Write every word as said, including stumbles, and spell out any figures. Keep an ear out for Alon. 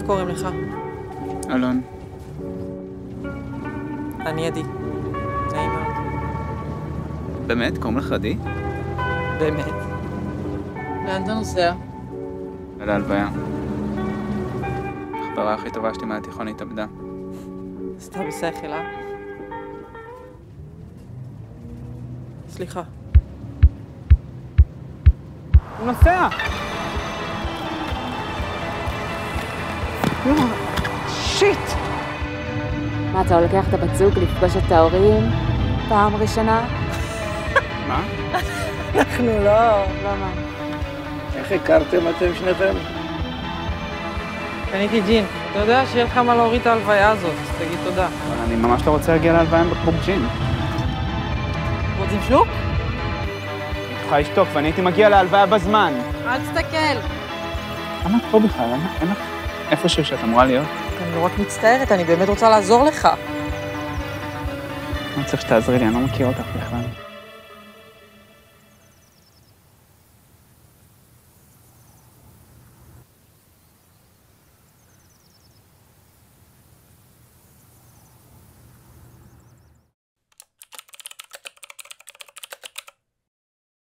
איך קוראים לך? אלון. אני עדי. נעים מאוד. באמת? קוראים לך עדי? באמת. לאן אתה נוסע? להלוויה. החברה הכי טובה שלי מהתיכון התאבדה. סתם בשכל, אה? סליחה. הוא נוסע! שיט! מה, אתה לוקח את הבת זוג לפגוש את ההורים פעם ראשונה? מה? אנחנו לא... לא מה. איך הכרתם אתם שניכם? קניתי ג'ין. אתה יודע שיהיה לך מה להוריד את ההלוויה הזאת, אז תגיד תודה. אני ממש לא רוצה להגיע להלוויה עם בקבוק ג'ין. רוצים שלוק? אני יכולה לשתוק, ואני הייתי מגיע להלוויה בזמן. אל תסתכל. למה את פה בכלל? אין לך איפשהו שאת אמורה להיות? אני לא רק מצטערת, אני באמת רוצה לעזור לך. אני צריך שתעזרי לי, אני לא מכיר אותך בכלל.